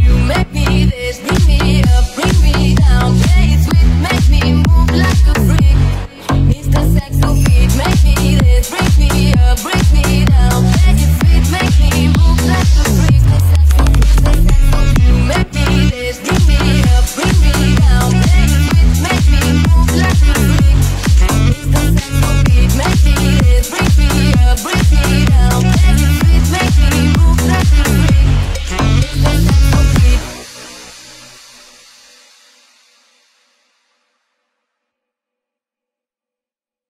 You make me this,